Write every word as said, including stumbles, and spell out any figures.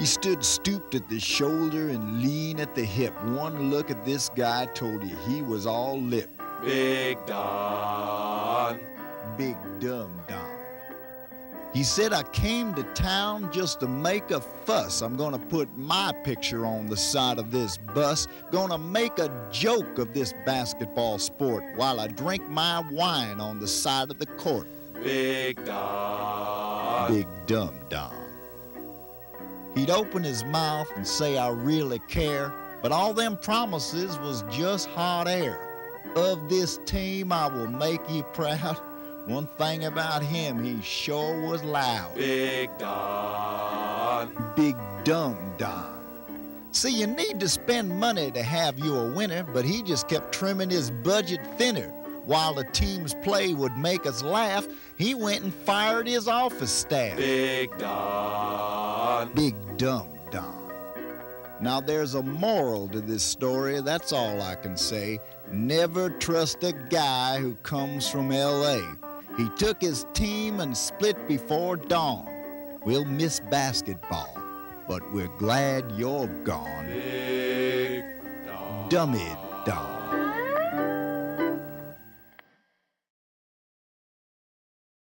He stood stooped at the shoulder and lean at the hip. One look at this guy told you he was all lip. Big Don. Big dumb Don. He said, I came to town just to make a fuss. I'm gonna put my picture on the side of this bus. Gonna make a joke of this basketball sport while I drink my wine on the side of the court. Big Don. Big dumb Don. He'd open his mouth and say, I really care, but all them promises was just hot air. Of this team, I will make you proud. One thing about him, he sure was loud. Big Don. Big dumb Don. See, you need to spend money to have you a winner, but he just kept trimming his budget thinner. While the team's play would make us laugh, he went and fired his office staff. Big Don. Big dumb Don. Now there's a moral to this story, that's all I can say. Never trust a guy who comes from L A. He took his team and split before dawn. We'll miss basketball, but we're glad you're gone. Big Don. Dummy Don.